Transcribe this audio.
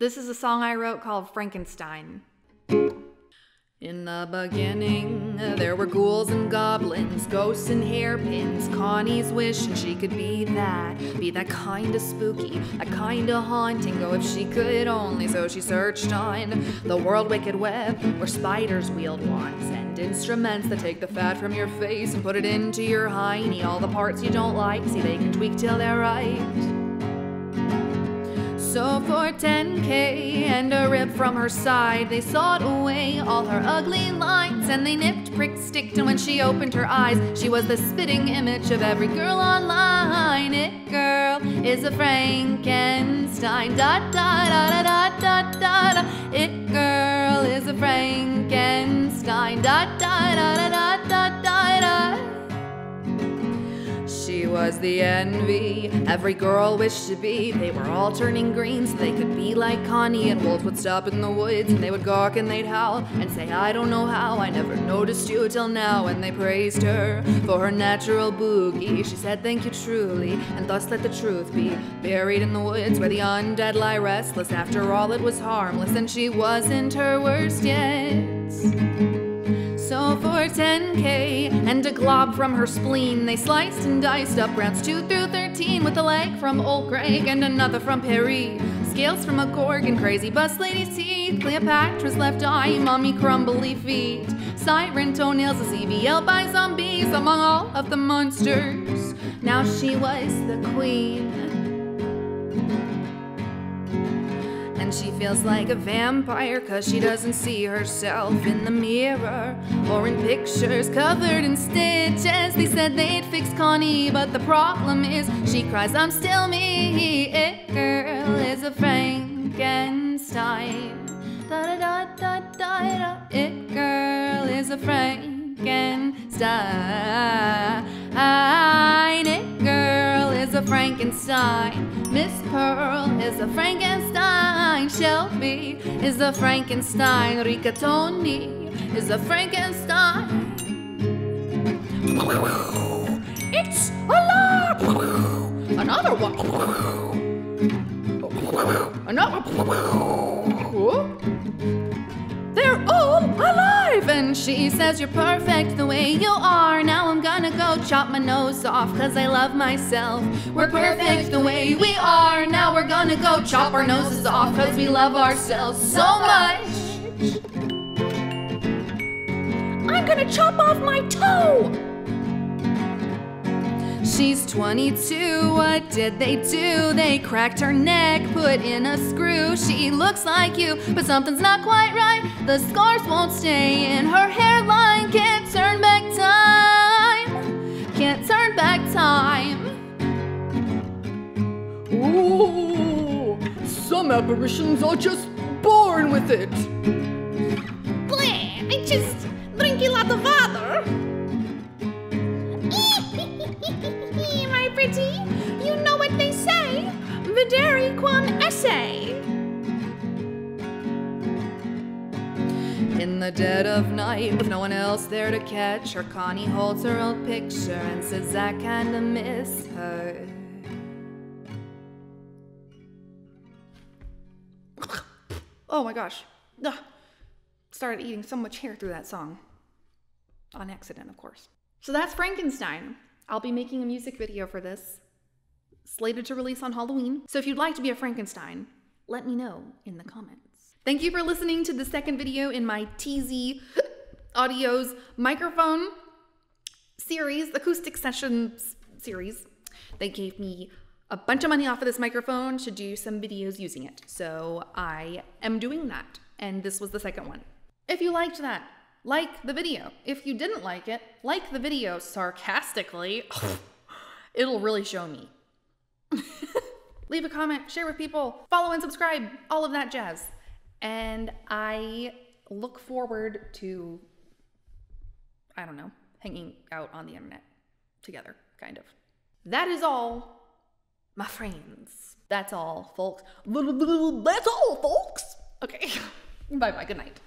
This is a song I wrote called Frankenstein. In the beginning, there were ghouls and goblins, ghosts and hairpins. Connie's wishing she could be that kind of spooky, that kind of haunting. Oh, if she could only, so she searched on the world wicked web, where spiders wield wands and instruments that take the fat from your face and put it into your hiney. All the parts you don't like, see, they can tweak till they're right. So for 10K and a rib from her side, they sawed away all her ugly lines, and they nipped, pricked, sticked, and when she opened her eyes, she was the spitting image of every girl online. It girl is a Frankenstein, dot dot dot dot dot dot. It girl is a Frankenstein, dot dot dot dot dot dot. She was the envy every girl wished to be. They were all turning green so they could be like Connie, and wolves would stop in the woods and they would gawk and they'd howl and say, I don't know how, I never noticed you till now. And they praised her for her natural boogie. She said, thank you truly, and thus let the truth be. Buried in the woods where the undead lie restless, after all it was harmless, and she wasn't her worst yet. So for 10K and a glob from her spleen, they sliced and diced up rounds 2 through 13, with a leg from old Greg and another from Perry, scales from a gorg and crazy bus lady's teeth, Cleopatra's left eye, mommy crumbly feet, siren toenails, a ZBL by zombies among all of the monsters. Now she was the queen. And she feels like a vampire, cause she doesn't see herself in the mirror or in pictures covered in stitches. They said they'd fix Connie, but the problem is she cries, I'm still me. It girl is a Frankenstein, da da da da da da. It girl is a Frankenstein. It girl is a Frankenstein. Miss Pearl is a Frankenstein. Shelby is a Frankenstein. Rika Tony is a Frankenstein. It's alive! Another one. Another one. They're all alive! And she says, you're perfect the way you are. Now I'm gonna go chop my nose off, cause I love myself. We're perfect the way we are. Now we're gonna go chop our noses off, cause we love ourselves so much. I'm gonna chop off my toe! She's 22, what did they do? They cracked her neck, put in a screw. She looks like you, but something's not quite right. The scars won't stay in her hairline. Can't turn back time. Can't turn back time. Ooh, some apparitions are just born with it. Bleh, I just drink a lot of water. My pretty, you know what they say, videre quam esse. In the dead of night, with no one else there to catch her, Connie holds her old picture and says, I kinda miss her. Oh my gosh. Ugh. Started eating so much hair through that song. On accident, of course. So that's Frankenstein. I'll be making a music video for this, slated to release on Halloween. So if you'd like to be a Frankenstein, let me know in the comments. Thank you for listening to the second video in my TZ Audios microphone series, acoustic sessions series. They gave me a bunch of money off of this microphone to do some videos using it. So I am doing that. And this was the second one. If you liked that, like the video. If you didn't like it, like the video sarcastically. It'll really show me. Leave a comment, share with people, follow and subscribe, all of that jazz. And I look forward to, I don't know, hanging out on the internet together, kind of. That is all, my friends. That's all, folks. That's all, folks. Okay, bye-bye, good night.